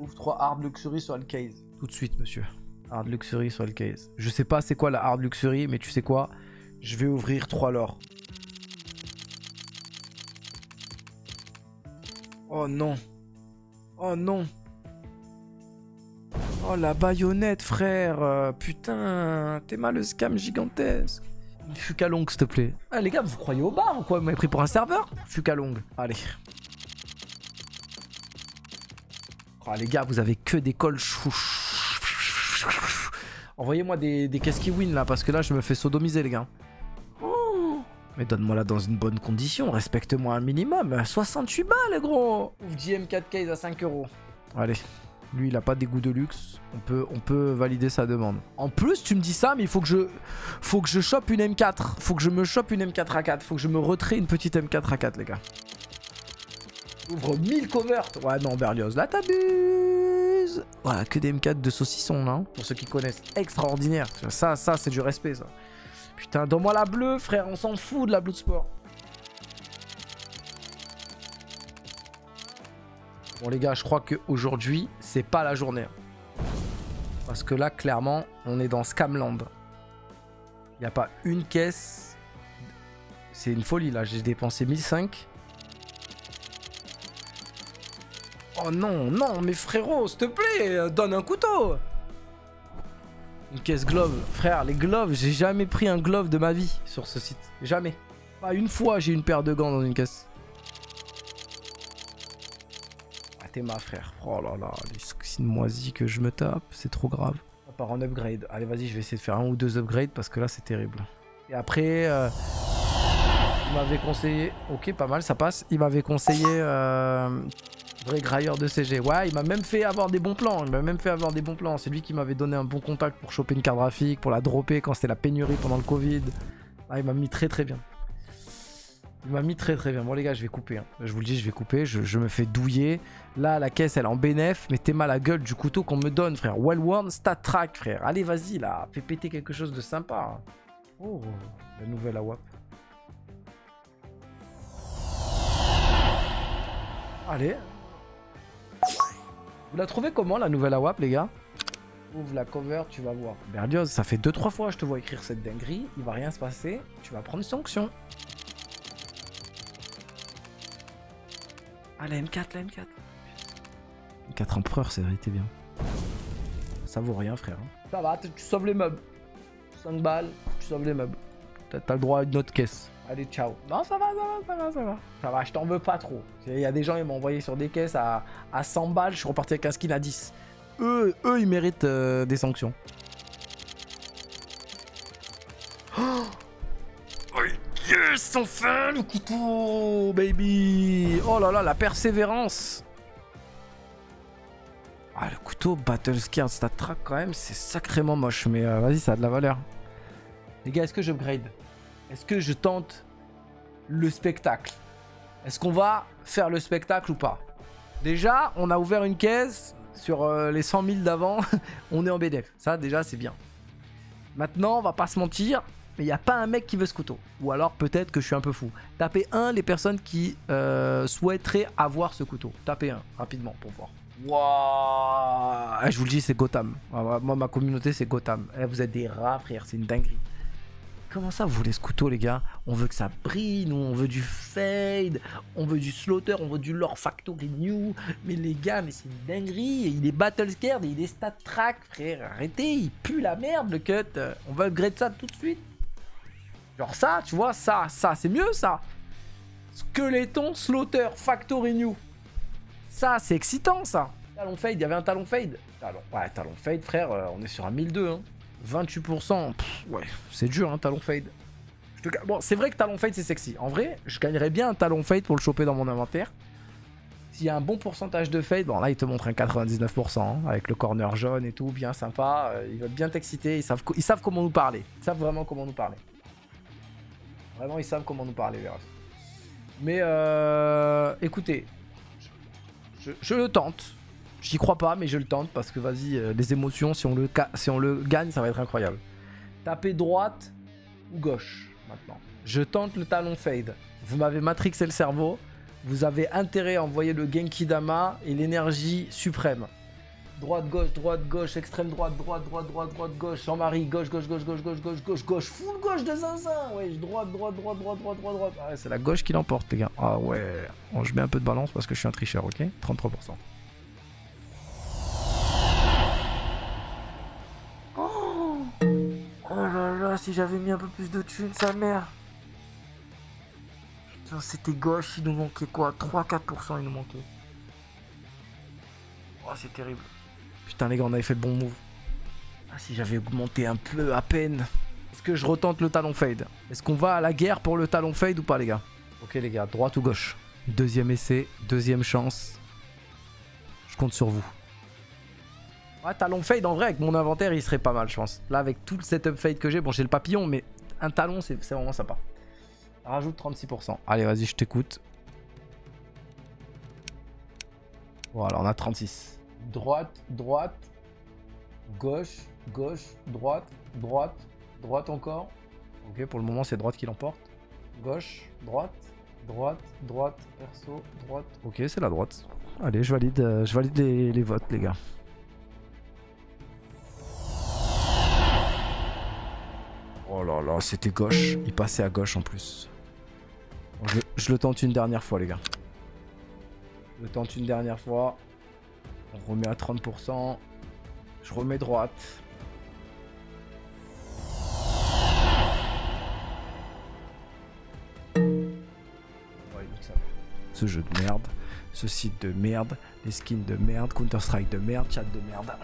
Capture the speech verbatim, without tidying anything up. trouve trois hard luxury sur le case. Tout de suite, monsieur. Hard luxury sur le case. Je sais pas c'est quoi la hard luxury, mais tu sais quoi? Je vais ouvrir trois lore. Oh non. Oh non. Oh la baïonnette, frère. Putain, t'es mal le scam gigantesque. Fuka Long, s'il te plaît. Ah les gars, vous croyez au bar ou quoi? Vous m'avez pris pour un serveur? Fuka Long. Allez. Oh les gars, vous avez que des cols. Envoyez-moi des, des caisses qui win là, parce que là je me fais sodomiser les gars. Mais donne-moi là dans une bonne condition, respecte-moi un minimum. soixante-huit balles gros. Ouvre J M quatre case à cinq euros. Allez, lui il a pas des goûts de luxe. On peut, on peut valider sa demande. En plus tu me dis ça, mais il faut que je faut que je chope une M quatre. Faut que je me chope une M quatre A quatre. Faut que je me retrais une petite M quatre A quatre les gars. Ouvre mille covert. Ouais non Berlioz, là t'abuses. Voilà, que des M quatre de saucisson là. Pour ceux qui connaissent, extraordinaire. Ça, ça c'est du respect ça. Putain, donne-moi la bleue, frère, on s'en fout de la bleue de sport. Bon, les gars, je crois qu'aujourd'hui, c'est pas la journée. Parce que là, clairement, on est dans Scamland. Il n'y a pas une caisse. C'est une folie, là. J'ai dépensé mille cinq. Oh non, non, mais frérot, s'il te plaît, donne un couteau. Une caisse glove. Frère, les gloves, j'ai jamais pris un glove de ma vie sur ce site. Jamais. Pas une fois, j'ai une paire de gants dans une caisse. Ah, t'es ma frère. Oh là là, les skins moisis que je me tape, c'est trop grave. On part en upgrade. Allez, vas-y, je vais essayer de faire un ou deux upgrades parce que là, c'est terrible. Et après, euh, il m'avait conseillé... Ok, pas mal, ça passe. Il m'avait conseillé... Euh... Vrai grailleur de C G. Ouais, il m'a même fait avoir des bons plans. Il m'a même fait avoir des bons plans. C'est lui qui m'avait donné un bon contact pour choper une carte graphique, pour la dropper quand c'était la pénurie pendant le Covid. Ah, il m'a mis très très bien. Il m'a mis très très bien. Bon les gars, je vais couper. Hein. Je vous le dis, je vais couper. Je, je me fais douiller. Là, la caisse, elle est en bénéf. Mais t'es mal à la gueule du couteau qu'on me donne, frère. Well worn, stat track, frère. Allez, vas-y, là. Fais péter quelque chose de sympa. Oh, la nouvelle A W A P. Allez. Vous la trouvez comment la nouvelle A W A P les gars? Ouvre la cover, tu vas voir. Berlioz, ça fait deux trois fois que je te vois écrire cette dinguerie. Il va rien se passer, tu vas prendre sanction. Ah la M quatre, la M quatre. M quatre empereurs, c'est vérité bien. Ça vaut rien frère. Ça va, tu sauves les meubles. cinq balles, tu sauves les meubles. T'as le droit à une autre caisse. Allez, ciao. Non, ça va, ça va, ça va, ça va. Ça va, je t'en veux pas trop. Il y a des gens, ils m'ont envoyé sur des caisses à, à cent balles. Je suis reparti avec un skin à dix. Eux, eux ils méritent euh, des sanctions. Oh, oh yes, enfin, le couteau, baby. Oh là là, la persévérance. Ah, le couteau, Battle Scared, ça traque quand même. C'est sacrément moche, mais euh, vas-y, ça a de la valeur. Les gars, est-ce que j'upgrade? Est-ce que je tente le spectacle? Est-ce qu'on va faire le spectacle ou pas? Déjà, on a ouvert une caisse sur euh, les cent mille d'avant. On est en B D F. Ça, déjà, c'est bien. Maintenant, on va pas se mentir, mais il n'y a pas un mec qui veut ce couteau. Ou alors, peut-être que je suis un peu fou. Tapez un les personnes qui euh, souhaiteraient avoir ce couteau. Tapez un rapidement pour voir. Waouh, je vous le dis, c'est Gotham. Moi, ma communauté, c'est Gotham. Vous êtes des rats, frère. C'est une dinguerie. Comment ça, vous voulez ce couteau, les gars? On veut que ça brille, nous. On veut du fade. On veut du slaughter. On veut du lore factory new. Mais les gars, mais c'est une dinguerie. Il est battle scared et il est stat track, frère. Arrêtez, il pue la merde, le cut. On va upgrade ça tout de suite. Genre ça, tu vois, ça, ça. C'est mieux, ça. Skeleton, slaughter, factory new. Ça, c'est excitant, ça. Talon fade, il y avait un talon fade. Talon, ouais, talon fade, frère, euh, on est sur un mille deux. Hein. vingt-huit pour cent, pff, ouais, c'est dur, hein, talon fade. Je te... Bon, c'est vrai que talon fade, c'est sexy. En vrai, je gagnerais bien un talon fade pour le choper dans mon inventaire. S'il y a un bon pourcentage de fade, bon, là, il te montre un quatre-vingt-dix-neuf pour cent, hein, avec le corner jaune et tout, bien sympa. Euh, ils veulent bien t'exciter, ils savent, ils savent comment nous parler. Ils savent vraiment comment nous parler. Vraiment, ils savent comment nous parler, les refs. Mais, euh, écoutez... Je, je le tente, j'y crois pas mais je le tente parce que vas-y, euh, les émotions, si on, le si on le gagne ça va être incroyable. Tapez droite ou gauche maintenant. Je tente le talon fade, vous m'avez matrixé le cerveau, vous avez intérêt à envoyer le Genki Dama et l'énergie suprême. Droite, gauche, droite, gauche, extrême droite, droite, droite, droite, droite, gauche, Jean-Marie, gauche, gauche, gauche, gauche, gauche, gauche, gauche, gauche, full gauche de zinzin, ouais, droite, droite, droite, droite, droite, droite, droite. Ah ouais, c'est la gauche qui l'emporte, les gars. Ah ouais, bon, je mets un peu de balance parce que je suis un tricheur, ok, trente-trois pour cent. Oh, oh là là, si j'avais mis un peu plus de thunes, sa mère. Putain, c'était gauche, il nous manquait quoi, trois à quatre pour cent, il nous manquait. Oh, c'est terrible. Putain les gars, on avait fait le bon move. Ah si j'avais augmenté un peu à peine. Est-ce que je retente le talon fade? Est-ce qu'on va à la guerre pour le talon fade ou pas les gars? Ok les gars, droite ou gauche? Deuxième essai, deuxième chance. Je compte sur vous. Ouais, talon fade en vrai avec mon inventaire il serait pas mal je pense. Là avec tout le setup fade que j'ai, bon j'ai le papillon mais un talon c'est vraiment sympa. Rajoute trente-six pour cent. Allez vas-y je t'écoute. Voilà, on a trente-six. Droite, droite, gauche, gauche, droite, droite, droite encore. Ok, pour le moment, c'est droite qui l'emporte. Gauche, droite, droite, droite, perso, droite. Ok, c'est la droite. Allez, je valide, euh, je valide les, les votes, les gars. Oh là là, c'était gauche. Il passait à gauche en plus. Je, je le tente une dernière fois, les gars. Je le tente une dernière fois. On remet à trente pour cent. Je remets droite. Ce jeu de merde. Ce site de merde. Les skins de merde. Counter-Strike de merde. Chat de merde.